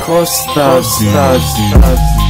Kostadin.